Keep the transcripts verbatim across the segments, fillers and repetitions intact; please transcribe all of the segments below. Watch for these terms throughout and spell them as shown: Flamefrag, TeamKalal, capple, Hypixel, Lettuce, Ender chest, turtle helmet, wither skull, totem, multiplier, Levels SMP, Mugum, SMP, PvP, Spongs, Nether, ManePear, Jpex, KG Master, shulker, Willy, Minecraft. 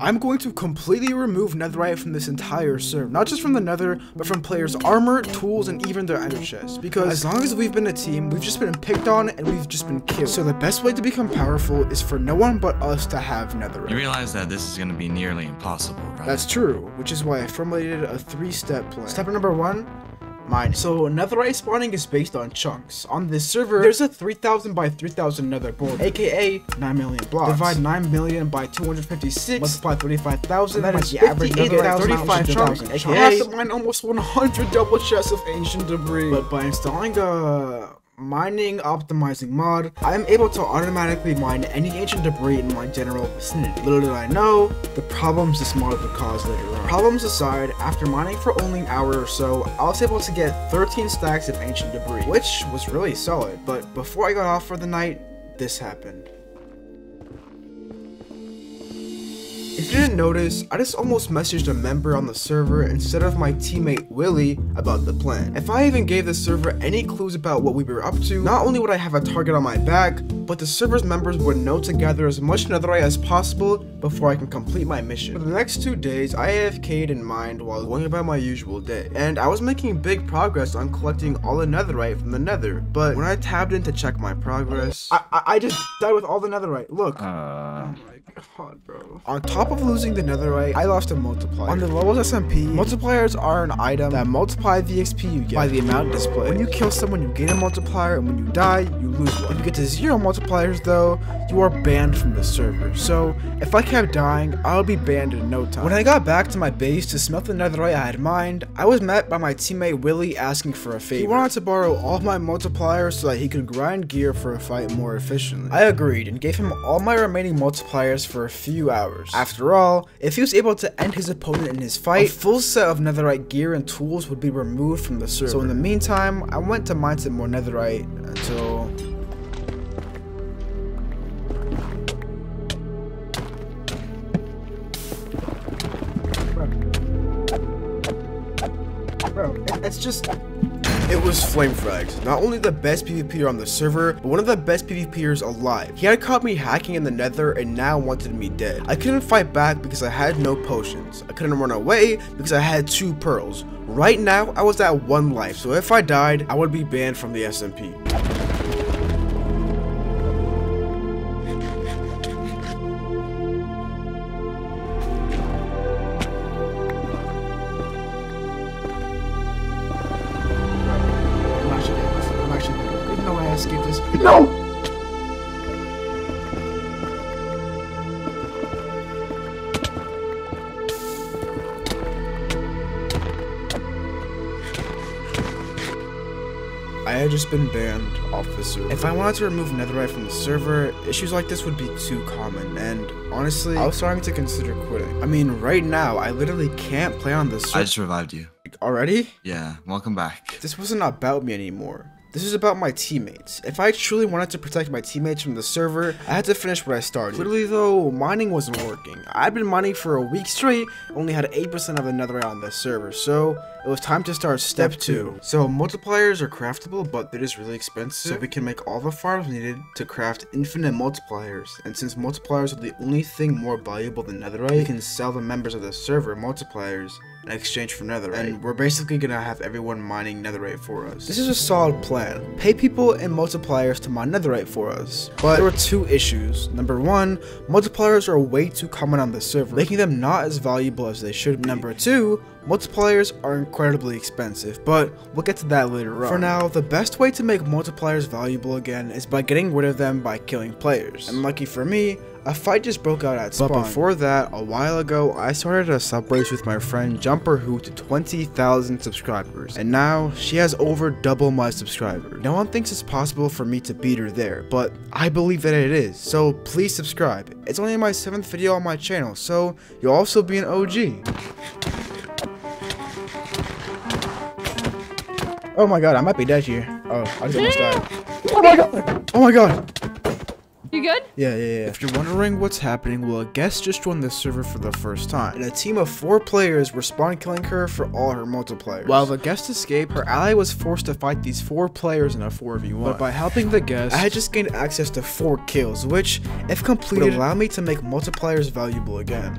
I'm going to completely remove netherite from this entire server, not just from the nether, but from players' armor, tools, and even their ender chests, because as long as we've been a team, we've just been picked on and we've just been killed. So the best way to become powerful is for no one but us to have netherite. You realize that this is going to be nearly impossible, right? That's true, which is why I formulated a three-step plan. Step number one, mine. So netherite spawning is based on chunks. On this server, there's a three thousand by three thousand nether board, aka nine million blocks. Divide nine million by two hundred fifty-six, multiply thirty-five thousand, that is the average netherite, thirty-five chunks, aka I have to mine almost one hundred double chests of ancient debris. But by installing a mining optimizing mod, I am able to automatically mine any ancient debris in my general vicinity. Little did I know the problems this mod would cause later on. Problems aside, after mining for only an hour or so, I was able to get thirteen stacks of ancient debris, which was really solid. But before I got off for the night, this happened. If you didn't notice, I just almost messaged a member on the server instead of my teammate Willy about the plan. If I even gave the server any clues about what we were up to, not only would I have a target on my back, but the server's members would know to gather as much netherite as possible before I can complete my mission. For the next two days, I A F K'd in mind while going about my usual day, and I was making big progress on collecting all the netherite from the nether, but when I tabbed in to check my progress, I, I, I just died with all the netherite, look. Uh... God, bro. On top of losing the netherite, I lost a multiplier. On the Levels S M P, multipliers are an item that multiply the X P you get by the amount displayed. When you kill someone, you gain a multiplier, and when you die, you lose one. If you get to zero multipliers, though, you are banned from the server. So if I kept dying, I would be banned in no time. When I got back to my base to smelt the netherite I had mined, I was met by my teammate Willy asking for a favor. He wanted to borrow all of my multipliers so that he could grind gear for a fight more efficiently. I agreed and gave him all my remaining multipliers for a few hours. After all, if he was able to end his opponent in his fight, a full set of netherite gear and tools would be removed from the server. So in the meantime, I went to mine some more netherite until... Bro, Bro it's just... It was Flamefrag, not only the best PvPer on the server, but one of the best PvPers alive. He had caught me hacking in the nether and now wanted me dead. I couldn't fight back because I had no potions. I couldn't run away because I had two pearls. Right now, I was at one life, so if I died, I would be banned from the S M P. No! I had just been banned off the server. If I wanted to remove netherite from the server, issues like this would be too common, and honestly, I was starting to consider quitting. I mean, right now, I literally can't play on this server. I just revived you. Already? Yeah, welcome back. This wasn't about me anymore. This is about my teammates. If I truly wanted to protect my teammates from the server, I had to finish what I started. Literally though, mining wasn't working. I'd been mining for a week straight, only had eight percent of the netherite on the server, so it was time to start step two. So multipliers are craftable, but they're just really expensive, so we can make all the farms needed to craft infinite multipliers. And since multipliers are the only thing more valuable than netherite, we can sell the members of the server multipliers in exchange for netherite, and we're basically gonna have everyone mining netherite for us. This is a solid plan. Pay people and multipliers to mine netherite for us. But there were two issues. Number one, multipliers are way too common on the server, making them not as valuable as they should be. Number two, multipliers are incredibly expensive, but we'll get to that later on. For now, the best way to make multipliers valuable again is by getting rid of them by killing players. And lucky for me, a fight just broke out at Spongs. But before that, a while ago, I started a sub race with my friend Jumperwho to twenty thousand subscribers, and now she has over double my subscribers. No one thinks it's possible for me to beat her there, but I believe that it is, so please subscribe. It's only my seventh video on my channel, so you'll also be an O G. Oh my god, I might be dead here. Oh, I just almost died. Oh my god! Oh my god! You good? Yeah, yeah, yeah. If you're wondering what's happening, well, a guest just joined the server for the first time, and a team of four players were spawn killing her for all her multipliers. While the guest escaped, her ally was forced to fight these four players in a four v one. But by helping the guest, I had just gained access to four kills, which, if completed, would allow me to make multipliers valuable again.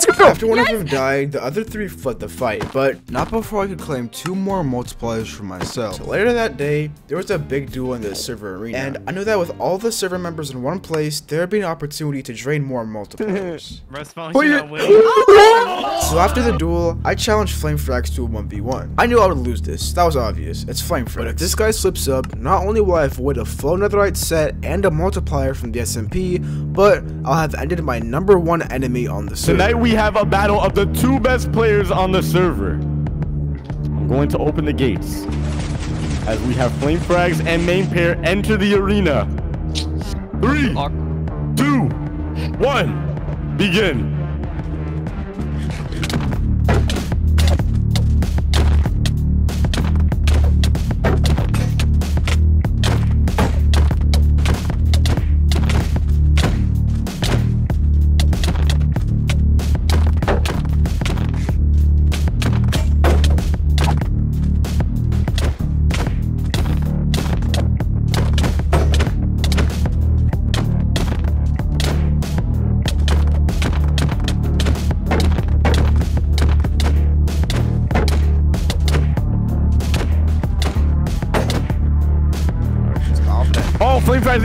Let's go. After one yes. of them died, the other three fled the fight, but not before I could claim two more multipliers for myself. So later that day, there was a big duel in the server arena, and I knew that with all the server members in one place, there would be an opportunity to drain more multipliers. So after the duel, I challenged Flamefrag to a one v one. I knew I would lose this. That was obvious. It's Flamefrag. But if this guy slips up, not only will I avoid a flow netherite set and a multiplier from the S M P, but I'll have ended my number one enemy on the server. Tonight we have a battle of the two best players on the server. I'm going to open the gates as we have Flamefrags and ManePear enter the arena. Three, two, one, begin.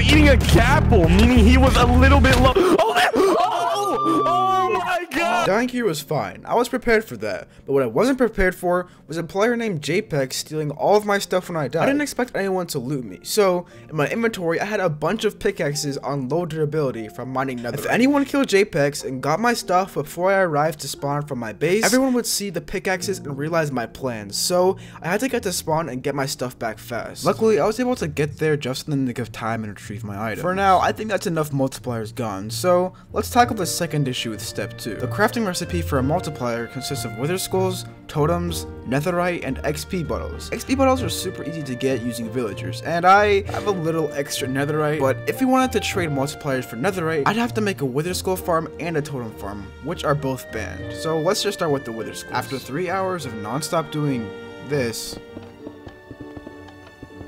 Eating a capple, meaning he was a little bit low. Oh, oh, oh my god! Dying here was fine. I was prepared for that. But what I wasn't prepared for was a player named Jpex stealing all of my stuff when I died. I didn't expect anyone to loot me. So, in my inventory, I had a bunch of pickaxes on low durability from mining Nether. If anyone killed Jpex and got my stuff before I arrived to spawn from my base, everyone would see the pickaxes and realize my plans. So, I had to get to spawn and get my stuff back fast. Luckily, I was able to get there just in the nick of time and retrieve my item. For now, I think that's enough multipliers gone. So, let's tackle the second issue with step two. The crafting recipe for a multiplier consists of wither skulls, totems, netherite, and X P bottles. X P bottles are super easy to get using villagers, and I have a little extra netherite, but if we wanted to trade multipliers for netherite, I'd have to make a wither skull farm and a totem farm, which are both banned. So let's just start with the wither skulls. After three hours of non-stop doing this,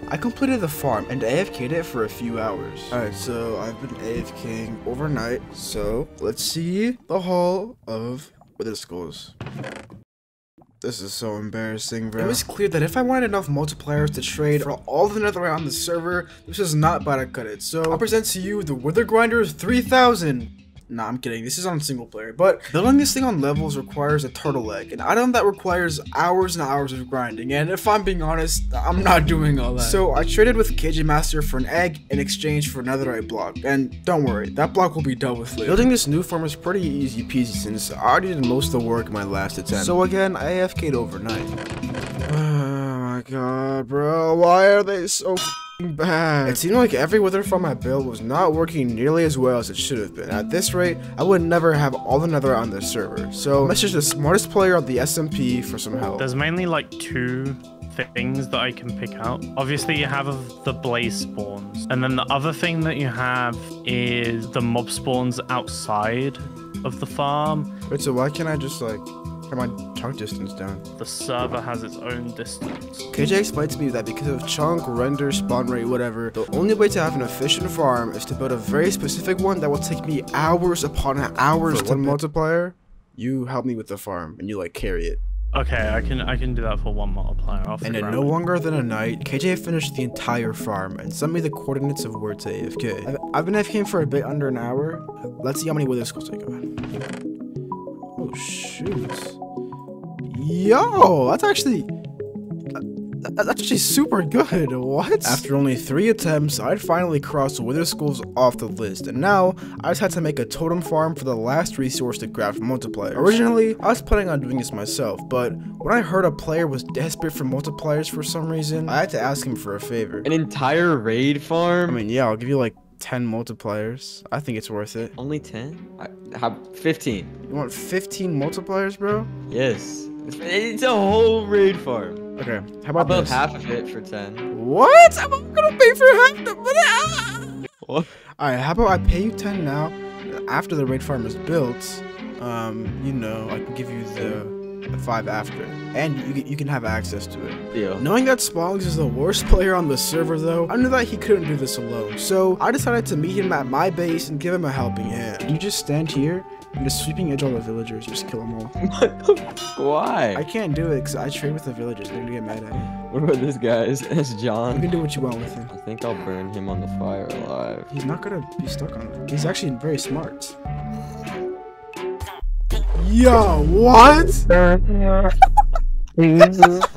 I completed the farm and A F K'd it for a few hours. Alright, so I've been A F K'ing overnight, so let's see the haul of wither skulls. This is so embarrassing, bro. It was clear that if I wanted enough multipliers to trade for all the netherite on the server, this is not about to cut it. So I'll present to you the Wither Grinder three thousand. Nah, I'm kidding. This is on single player, but building this thing on Levels requires a turtle egg, an item that requires hours and hours of grinding, and if I'm being honest, I'm not doing all that. So I traded with K G Master for an egg in exchange for another netherite block, and don't worry, that block will be dealt with later. Building this new farm is pretty easy peasy since I already did most of the work in my last attempt. So again, I A F K'd overnight. Oh my god, bro, why are they so bad. It seemed like every wither farm I built was not working nearly as well as it should have been. At this rate, I would never have all the nether on the server. So message the smartest player on the S M P for some help. There's mainly like two things that I can pick out. Obviously, you have the blaze spawns, and then the other thing that you have is the mob spawns outside of the farm. Wait, so why can't I just like turn my chunk distance down? The server has its own distance. K J explained to me that because of chunk, render, spawn rate, whatever, the only way to have an efficient farm is to build a very specific one that will take me hours upon hours to multiplier. You help me with the farm and you like carry it. Okay, I can I can do that for one multiplier. And in no longer than a night, K J finished the entire farm and sent me the coordinates of where to A F K. I've, I've been AFKing for a bit under an hour. Let's see how many wither skulls I got. Oh shoot! Yo, that's actually that, that's actually super good. What? After only three attempts, I'd finally crossed wither skulls off the list, and now I just had to make a totem farm for the last resource to craft multipliers. Originally, I was planning on doing this myself, but when I heard a player was desperate for multipliers for some reason, I had to ask him for a favor. An entire raid farm? I mean, yeah, I'll give you like ten multipliers. I think it's worth it. Only ten? I have fifteen. You want fifteen multipliers, bro? Yes. It's a whole raid farm. Okay, how about this? Half of it for ten. What? I'm gonna pay for half the... What? Alright, how about I pay you ten now? After the raid farm is built, um, you know, I can give you the... five after, and you, you can have access to it. Yeah. Knowing that Spongs is the worst player on the server though, I knew that he couldn't do this alone, so I decided to meet him at my base and give him a helping hand. Can you just stand here I'm just sweeping edge all the villagers, just kill them all. What the f- Why? I can't do it because I trade with the villagers. They're gonna get mad at me. What about this guy? It's John. You can do what you want with him. I think I'll burn him on the fire alive. He's not gonna be stuck on it. He's actually very smart. Yo, what?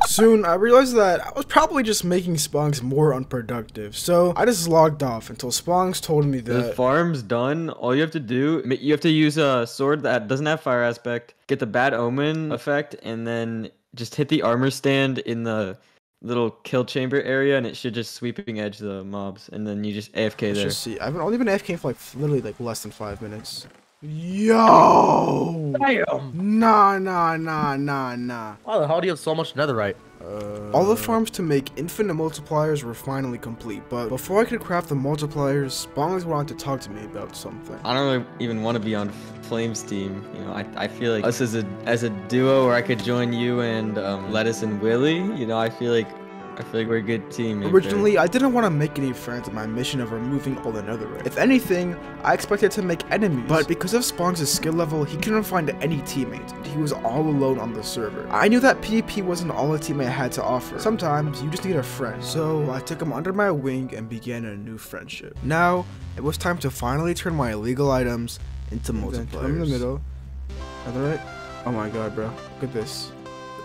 Soon, I realized that I was probably just making Spongs more unproductive, so I just logged off until Spongs told me that the farm's done. All you have to do, you have to use a sword that doesn't have fire aspect, get the bad omen effect, and then just hit the armor stand in the little kill chamber area, and it should just sweeping edge the mobs, and then you just A F K there. Let's just see. I've only been A F K for like literally like less than five minutes. Yo! Damn. Nah, nah, nah, nah, nah. Why the hell do you have so much netherite? Uh... All the farms to make infinite multipliers were finally complete, but before I could craft the multipliers, Spongs wanted to talk to me about something. I don't really even want to be on Flame's team. You know, I, I feel like us as a as a duo, where I could join you and um, Lettuce and Willy. You know, I feel like. I feel like we're a good team. Originally, I didn't want to make any friends in my mission of removing all the netherite. If anything, I expected to make enemies, but because of Spongs' skill level, he couldn't find any teammates, and he was all alone on the server. I knew that PvP wasn't all a teammate had to offer. Sometimes, you just need a friend, so I took him under my wing and began a new friendship. Now, it was time to finally turn my illegal items into multipliers. I'm in the middle. Netherite? Oh my god, bro. Look at this.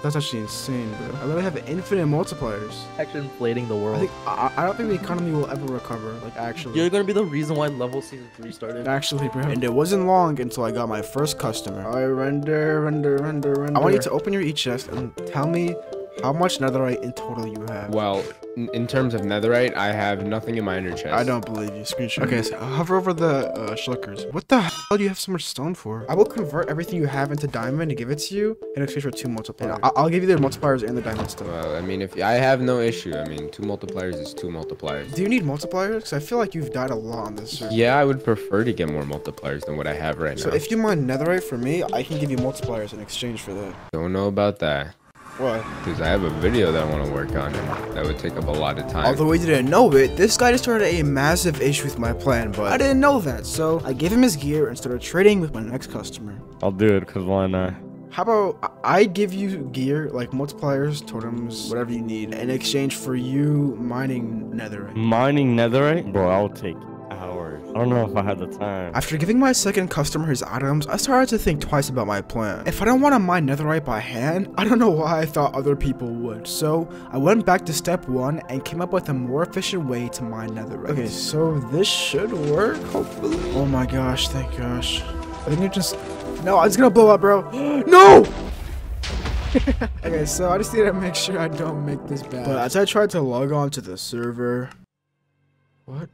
That's actually insane, bro. I literally have infinite multipliers. Actually inflating the world. I, think, I, I don't think the economy will ever recover, like actually. You're gonna be the reason why level season three started. Actually, bro. And it wasn't long until I got my first customer. All right, render, render, render, render. I want you to open your e chest and tell me how much netherite in total you have. Well, in terms of netherite, I have nothing in my ender chest. I don't believe you. Screenshot. Okay, so hover over the uh, shulkers. What the hell do you have so much stone for? I will convert everything you have into diamond and give it to you in exchange for two multipliers. I I'll give you the multipliers and the diamond stuff. Well, I mean, if I have no issue. I mean, two multipliers is two multipliers. Do you need multipliers? Because I feel like you've died a lot on this server. Yeah, I would prefer to get more multipliers than what I have right so now. So if you mine netherite for me, I can give you multipliers in exchange for that. Don't know about that. What? Because I have a video that I want to work on and that would take up a lot of time. Although we didn't know it, this guy just started a massive issue with my plan, but I didn't know that, so I gave him his gear and started trading with my next customer. I'll do it, because why not? How about I give you gear, like multipliers, totems, whatever you need, in exchange for you mining netherite. Mining netherite? Bro, I'll take it. I don't know if I had the time. After giving my second customer his items, I started to think twice about my plan. If I don't want to mine netherite by hand, I don't know why I thought other people would. So I went back to step one and came up with a more efficient way to mine netherite. Okay, so this should work, hopefully. Oh my gosh, thank gosh. I think you just... No, it's gonna blow up, bro. No! Okay, so I just need to make sure I don't make this bad. But as I tried to log on to the server... What?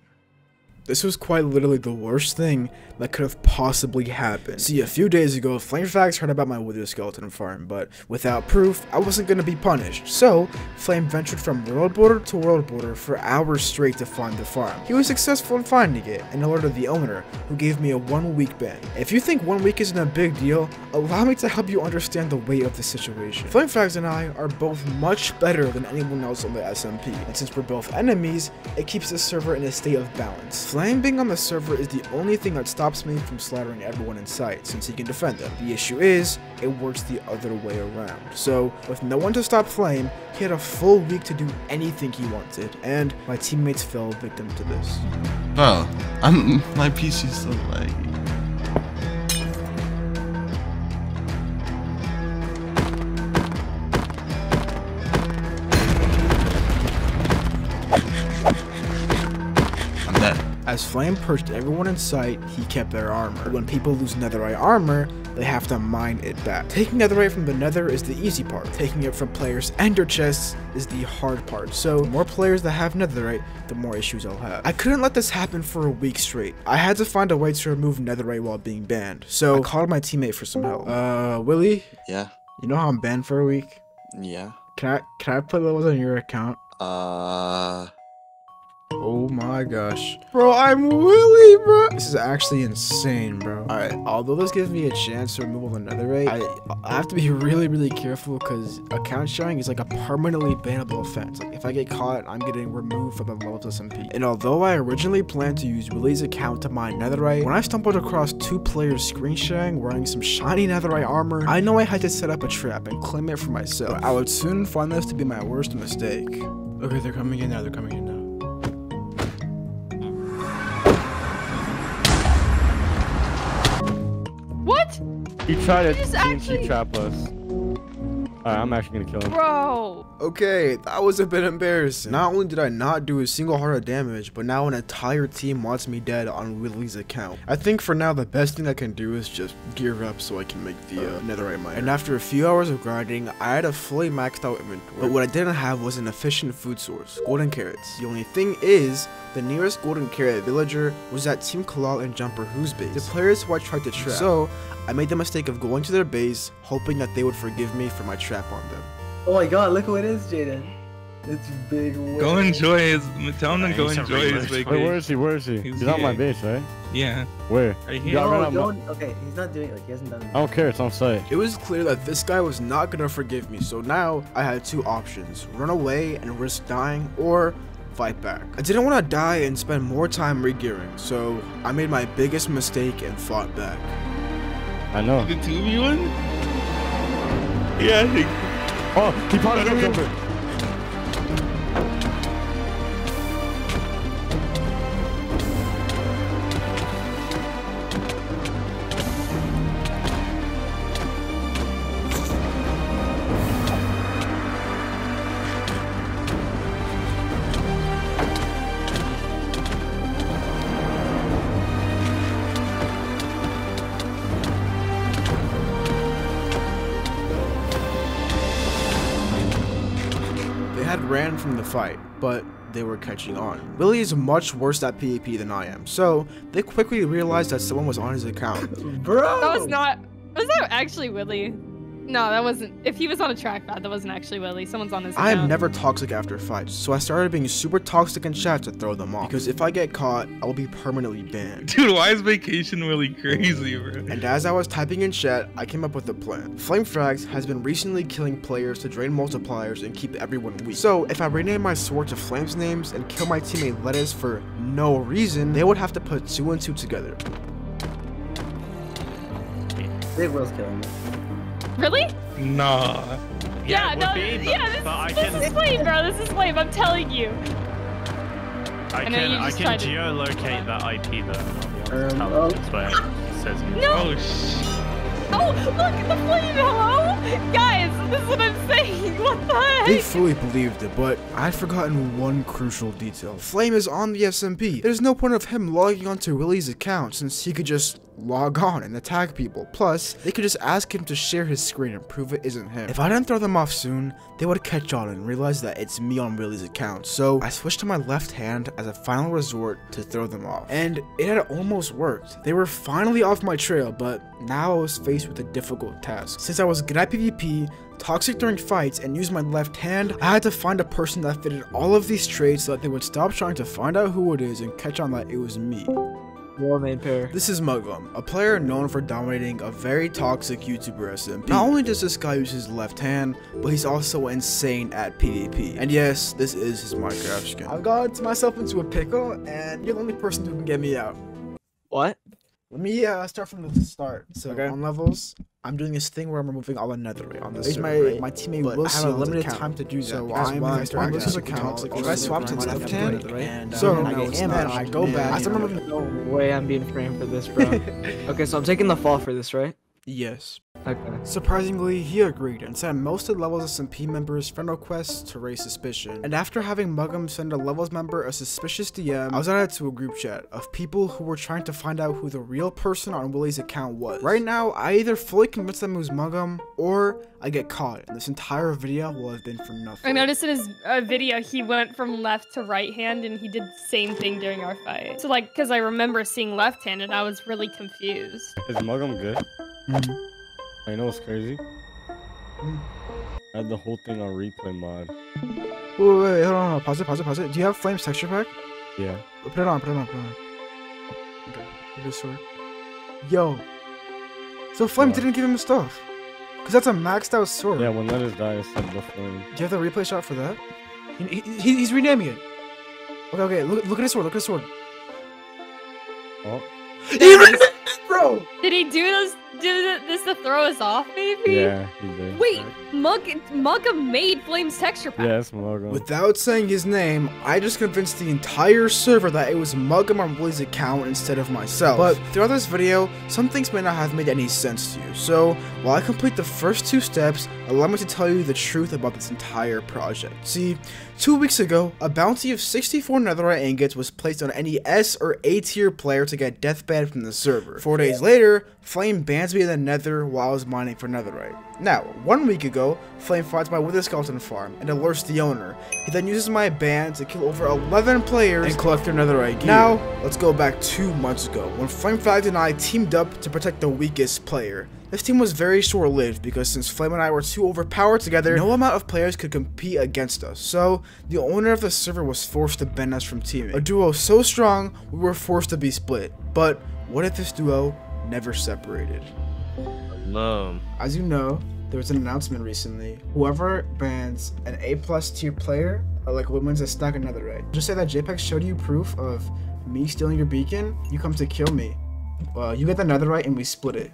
This was quite literally the worst thing that could have possibly happened. See, a few days ago, Flamefrag heard about my wither skeleton farm, but without proof, I wasn't going to be punished. So, Flame ventured from world border to world border for hours straight to find the farm. He was successful in finding it and alerted the owner, who gave me a one-week ban. If you think one week isn't a big deal, allow me to help you understand the weight of the situation. Flamefrag and I are both much better than anyone else on the S M P, and since we're both enemies, it keeps the server in a state of balance. Flame being on the server is the only thing that stops me from slaughtering everyone in sight, since he can defend them. The issue is, it works the other way around. So, with no one to stop Flame, he had a full week to do anything he wanted, and my teammates fell victim to this. Bro, I'm, my P C's still laggy. As Flame perched everyone in sight, he kept their armor. When people lose netherite armor, they have to mine it back. Taking netherite from the nether is the easy part. Taking it from players' ender chests is the hard part. So, the more players that have netherite, the more issues I'll have. I couldn't let this happen for a week straight. I had to find a way to remove netherite while being banned. So, I called my teammate for some help. Uh, Willy? Yeah? You know how I'm banned for a week? Yeah. Can I, can I put levels on your account? Uh... Oh my gosh. Bro, I'm Willy, bro. This is actually insane, bro. All right, although this gives me a chance to remove another raid, I, I have to be really, really careful because account sharing is like a permanently bannable offense. Like if I get caught, I'm getting removed from the Levels S M P. And although I originally planned to use Willy's account to mine Netherite, when I stumbled across two players screen sharing wearing some shiny Netherite armor, I know I had to set up a trap and claim it for myself. But I would soon find this to be my worst mistake. Okay, they're coming in now, they're coming in now. He tried to team actually... trap us. Alright, I'm actually gonna kill him. Bro! Okay, that was a bit embarrassing. Not only did I not do a single heart of damage, but now an entire team wants me dead on Willy's account. I think for now the best thing I can do is just gear up so I can make the uh, Netherite miner. And after a few hours of grinding, I had a fully maxed out inventory. But what I didn't have was an efficient food source, golden carrots. The only thing is, the nearest golden carrot villager was at TeamKalal and Jumperwho's base, the players who I tried to trap. So I made the mistake of going to their base, hoping that they would forgive me for my trap on them. Oh my god, look who it is, Jaden. It's big. Way. Go enjoy his. Tell him yeah, to go enjoy really his bakery. Wait, where is he? Where is he? He's, he's on my base, right? Yeah. Where? Right here. No, right don't, okay, he's not doing it. Like, he hasn't done it. I don't care. It's on site. It was clear that this guy was not gonna forgive me, so now I had two options: run away and risk dying, or fight back. I didn't want to die and spend more time regearing, so I made my biggest mistake and fought back. I know. The two of you in? Yeah, I think. Oh, he popped over. Ran from the fight, but they were catching on. Willy is much worse at P v P than I am, so they quickly realized that someone was on his account. Bro! That was not. Was that actually Willy? No, that wasn't. If he was on a trackpad, that wasn't actually Willy. Someone's on his account. I am never toxic after fights, so I started being super toxic in chat to throw them off. Because if I get caught, I will be permanently banned. Dude, why is vacation Willy crazy, bro? And as I was typing in chat, I came up with a plan. Flamefrag has been recently killing players to drain multipliers and keep everyone weak. So if I rename my sword to Flame's names and kill my teammate Lettuce for no reason, they would have to put two and two together. They will kill him. Really? Nah. Yeah, yeah no, be, but, yeah, this, but this, this is lame, bro. This is lame, I'm telling you. I, I can, you I can geolocate that I P though. Um, oh. it says here. No. Oh, sh oh, look at the flame, hello? Guys, this is what I'm saying. What the heck? They fully believed it, but I'd forgotten one crucial detail. Flame is on the S M P. There's no point of him logging onto Willy's account since he could just log on and attack people. Plus, they could just ask him to share his screen and prove it isn't him. If I didn't throw them off soon, they would catch on and realize that it's me on Willy's account. So I switched to my left hand as a final resort to throw them off. And it had almost worked. They were finally off my trail, but now I was faced with a difficult task. Since I was good at P v P, toxic during fights, and used my left hand, I had to find a person that fitted all of these traits so that they would stop trying to find out who it is and catch on that it was me. ManePear. This is Mugum, a player known for dominating a very toxic YouTuber S M P. Not only does this guy use his left hand, but he's also insane at P v P. And yes, this is his Minecraft skin. I've got myself into a pickle, and you're the only person who can get me out. What? Let me uh, start from the start. So okay. On Levels, I'm doing this thing where I'm removing all the Netherite on this. My right? my teammate but will I have a limited account. time to do so. Because I'm when I start this account, if I swap to the left hand, and, uh, so and I get him and I go back. I still remember. No way, I'm being framed for this, bro. Okay, so I'm taking the fall for this, right? Yes. Okay. Surprisingly, he agreed and sent most of Levels S M P members friend requests to raise suspicion. And after having Mugum send a Levels member a suspicious D M, I was added to a group chat of people who were trying to find out who the real person on Willy's account was. Right now, I either fully convince them it was Mugum, or I get caught, and this entire video will have been for nothing. I noticed in his uh, video, he went from left to right hand, and he did the same thing during our fight. So like, because I remember seeing left hand, and I was really confused. Is Mugum good? Mm-hmm. I know it's crazy. Mm. I had the whole thing on replay mod. Wait, wait, wait, hold on, hold on. Pause it, pause it, pause it. Do you have Flame's texture pack? Yeah. Put it on, put it on, put it on. Okay, this sword. Yo. So Flame yeah. didn't give him stuff. Because that's a maxed out sword. Yeah, when Lettuce dies, it's like the Flame. Do you have the replay shot for that? He, he, he's renaming it. Okay, okay, look, look at his sword, look at his sword. Oh. He renamed it, bro! Did he do those? Did this to throw us off, maybe? Yeah, he did. Wait, Mug, Mugum made Flame's texture pack. Yes, Mugum. Without saying his name, I just convinced the entire server that it was Mugum on Willy's account instead of myself. But throughout this video, some things may not have made any sense to you. So, while I complete the first two steps, allow me to tell you the truth about this entire project. See, two weeks ago, a bounty of sixty-four Netherite ingots was placed on any S or A tier player to get deathbanned from the server. Four days later, Flame banned me in the Nether while I was mining for Netherite. Now, one week ago, Flame finds my wither skeleton farm and alerts the owner. He then uses my ban to kill over eleven players and collect their Netherite gear. Now, let's go back two months ago when Flamefrag and I teamed up to protect the weakest player. This team was very short-lived because since Flame and I were too overpowered together, no amount of players could compete against us, so the owner of the server was forced to ban us from teaming. A duo so strong, we were forced to be split. But what if this duo never separated? No. As you know, there was an announcement recently. Whoever bans an A plus tier player, like wins a stack of Netherite. Just say that Jpex showed you proof of me stealing your beacon. You come to kill me. Uh, you get the Netherite and we split it.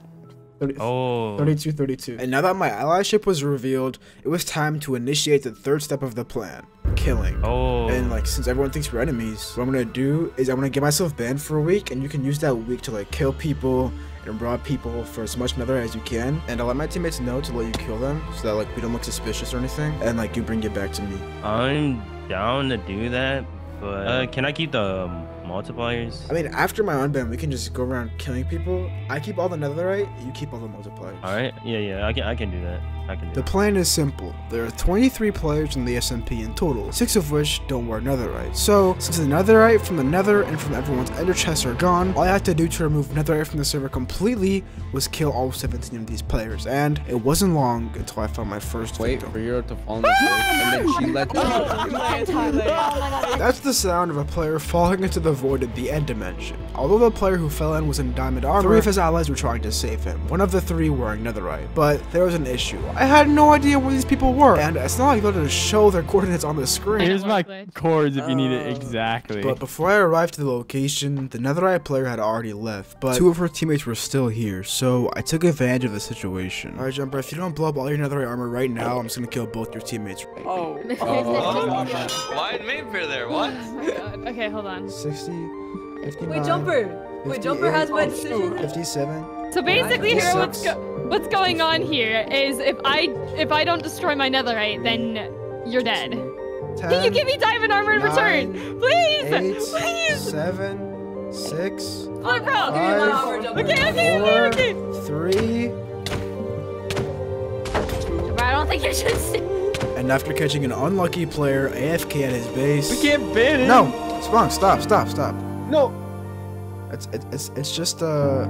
thirty, oh. thirty-two, thirty-two. And now that my allyship was revealed, it was time to initiate the third step of the plan. Killing. Oh. And like, since everyone thinks we're enemies, what I'm gonna do is I'm gonna get myself banned for a week, and you can use that week to like kill people and rob people for as much Nether as you can. And I'll let my teammates know to let you kill them so that like we don't look suspicious or anything. And like you bring it back to me. I'm down to do that, but uh, can I keep the multipliers? I mean, after my unban, we can just go around killing people. I keep all the Netherite, you keep all the multipliers. All right. Yeah, yeah. I can, I can do that. I can do the that. Plan is simple. There are twenty-three players in the S M P in total, six of which don't wear Netherite. So, since the Netherite from the Nether and from everyone's Ender chests are gone, all I had to do to remove Netherite from the server completely was kill all seventeen of these players. And it wasn't long until I found my first Wait victim. for Euro to fall in the and then she let go. That's the sound of a player falling into the void at the end dimension. Although the player who fell in was in diamond armor, three of his allies were trying to save him, one of the three wearing Netherite. But there was an issue. I had no idea where these people were, and it's not like they're going to show their coordinates on the screen. Here's my cords if you need it exactly. But before I arrived to the location, the Netherite player had already left, but two of her teammates were still here, so I took advantage of the situation. Alright, Jumper, if you don't blow up all your Netherite armor right now, I'm just going to kill both your teammates. Oh. oh. oh. Why did ManePear there? What? Oh, okay, hold on. sixty, fifty-nine. Wait, Jumper. Wait, Jumper has my decision. fifty-seven. So basically, here, let's go. What's going on here is if I if I don't destroy my Netherite, then you're dead. ten, Can you give me diamond armor in nine, return? Please! Eight, please! Seven, six, oh, bro. Five, okay, okay, four, okay, okay. Three. But I don't think you should see. And after catching an unlucky player A F K at his base. We can't ban it! No! Spongs, stop, stop, stop. No! It's it's it's just uh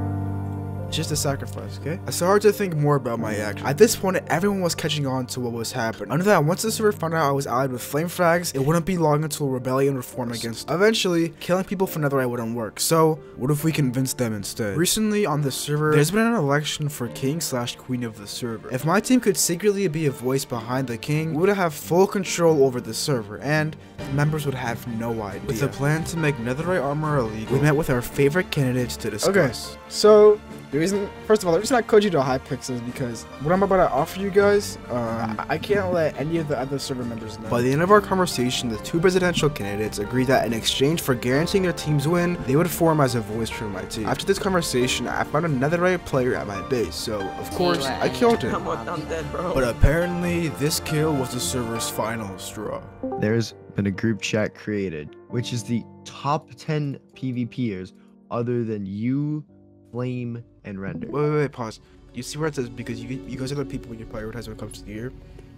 just a sacrifice, okay? I started to think more about my action. At this point, everyone was catching on to what was happening. Under that, once the server found out I was allied with Flamefrags, it wouldn't be long until rebellion would form against us. Eventually, killing people for Netherite wouldn't work, so what if we convinced them instead? Recently on the server, there's been an election for king slash queen of the server. If my team could secretly be a voice behind the king, we would have full control over the server, and the members would have no idea. With the plan to make Netherite armor illegal, we met with our favorite candidates to discuss. Okay, so the reason, first of all, the reason I code you to Hypixel is because what I'm about to offer you guys, um, I can't let any of the other server members know. By the end of our conversation, the two presidential candidates agreed that in exchange for guaranteeing their team's win, they would form as a voice for my team. After this conversation, I found another Netherite player at my base, so of course, I killed him. But apparently, this kill was the server's final straw. There's been a group chat created, which is the top ten PvPers other than you, Flame, and Render. Wait, wait, wait, pause. You see where it says, because you you guys are the people when you prioritize when it comes to the year.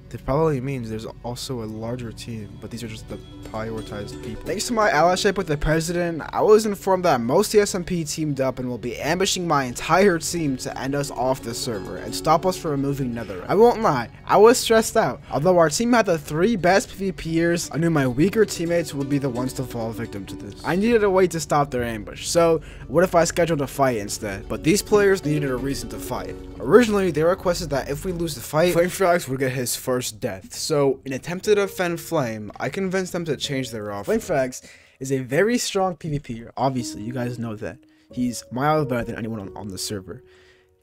That probably means there's also a larger team, but these are just the prioritized people. Thanks to my allyship with the president, I was informed that most of the S M P teamed up and will be ambushing my entire team to end us off the server and stop us from removing Netherite. I won't lie, I was stressed out. Although our team had the three best PvPers, I knew my weaker teammates would be the ones to fall victim to this. I needed a way to stop their ambush, so what if I scheduled a fight instead? But these players needed a reason to fight. Originally, they requested that if we lose the fight, Flamefrag would get his first death. So, in attempt to defend Flame, I convinced them to change their offer. Flamefrag is a very strong PvPer, obviously, you guys know that. He's miles better than anyone on, on the server.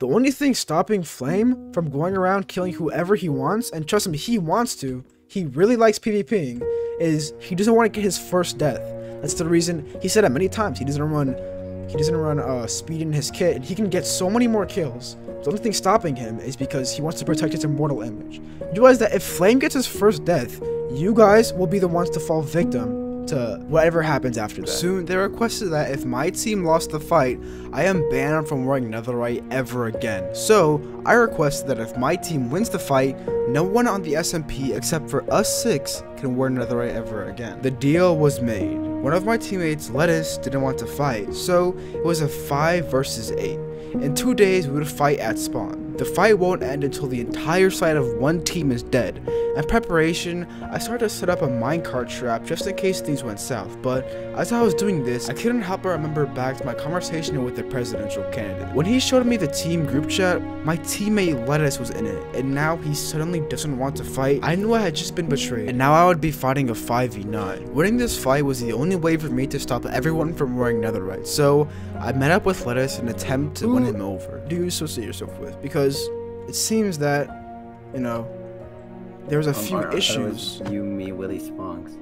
The only thing stopping Flame from going around killing whoever he wants, and trust me, he wants to, he really likes PvPing, is he doesn't want to get his first death. That's the reason, he said it many times, he doesn't run He doesn't run uh, speed in his kit, and he can get so many more kills. The only thing stopping him is because he wants to protect his immortal image. You realize that if Flame gets his first death, you guys will be the ones to fall victim to whatever happens after that. Soon, they requested that if my team lost the fight, I am banned from wearing Netherite ever again. So, I requested that if my team wins the fight, no one on the S M P except for us six can wear Netherite ever again. The deal was made. One of my teammates, Lettuce, didn't want to fight, so it was a five versus eight. In two days, we would fight at spawn. The fight won't end until the entire side of one team is dead. In preparation, I started to set up a minecart trap just in case things went south, but as I was doing this, I couldn't help but remember back to my conversation with the presidential candidate. When he showed me the team group chat, my teammate Lettuce was in it, and now he suddenly doesn't want to fight. I knew I had just been betrayed, and now I would be fighting a five v nine. Winning this fight was the only way for me to stop everyone from wearing Netherite, so I met up with Lettuce in an attempt to win him over. Do you associate yourself with? Because it seems that, you know, there's a um, few our, issues. You, me, Willy, Spongs.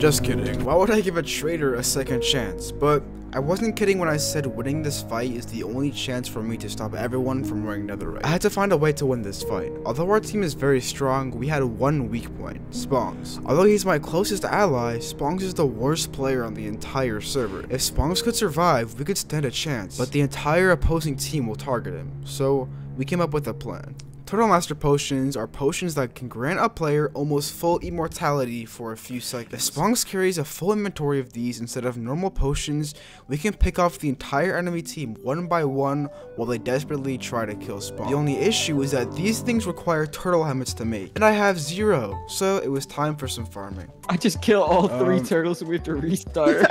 Just kidding. Why would I give a traitor a second chance? But I wasn't kidding when I said winning this fight is the only chance for me to stop everyone from wearing Netherite. I had to find a way to win this fight. Although our team is very strong, we had one weak point, Spongs. Although he's my closest ally, Spongs is the worst player on the entire server. If Spongs could survive, we could stand a chance, but the entire opposing team will target him. So we came up with a plan. Turtle Master potions are potions that can grant a player almost full immortality for a few seconds. If Spongs carries a full inventory of these instead of normal potions, we can pick off the entire enemy team one by one while they desperately try to kill Spongs. The only issue is that these things require turtle helmets to make, and I have zero, so it was time for some farming. I just kill all um, three turtles and we have to restart.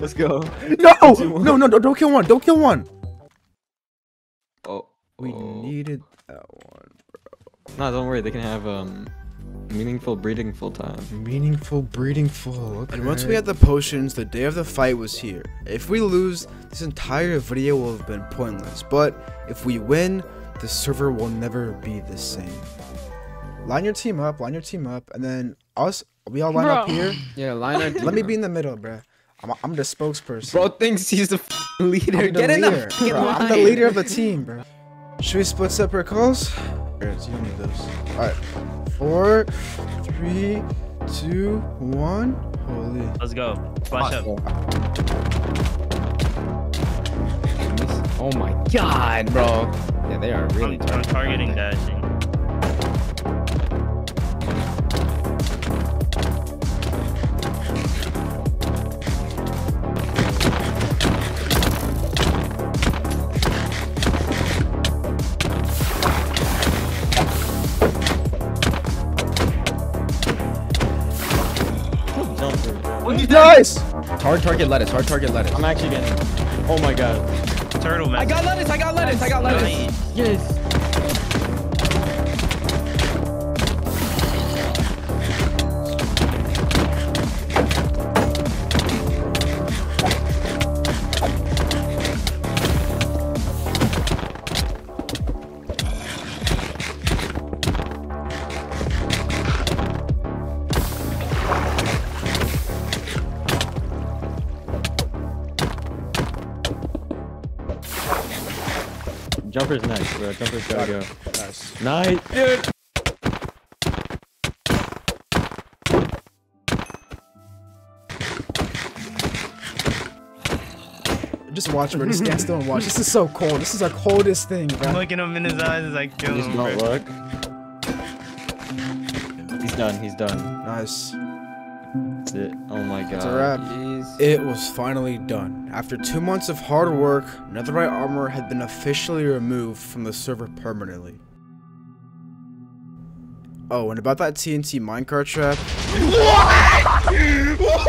Let's go. No! No, no, no, don't kill one, don't kill one! Oh. We needed that one, bro. Nah, don't worry. They can have um, meaningful breeding full time. Meaningful breeding full. Okay. And once we had the potions, the day of the fight was here. If we lose, this entire video will have been pointless. But if we win, the server will never be the same. Line your team up. Line your team up, and then us. We all line bro. up here. Yeah, line our team Let me up. be in the middle, bro. I'm, I'm the spokesperson. Bro thinks he's the leader. I'm the Get leader. In the bro, I'm the leader of the team, bro. Should we split separate calls? You don't need those. Alright. Four, three, two, one. Holy. Let's go. Flash up. Oh my god, bro. Yeah, they are really I'm, I'm targeting dashing. Nice! Hard target Lettuce, hard target Lettuce. I'm actually getting. Oh my god. Turtle man. I got Lettuce, I got Lettuce, nice. I got Lettuce. Nice. Yes. Jumper's nice, bro. Jumper's gotta go. Nice. Nice, dude! watch, bro. Just stand still and watch. This is so cold. This is our coldest thing, bro. I'm looking him in his eyes as I kill him. He's not work. He's done. He's done. Nice. That's it. Oh my god. That's a wrap. Jeez. It was finally done. After two months of hard work, Netherite armor had been officially removed from the server permanently. Oh, and about that T N T minecart trap. What?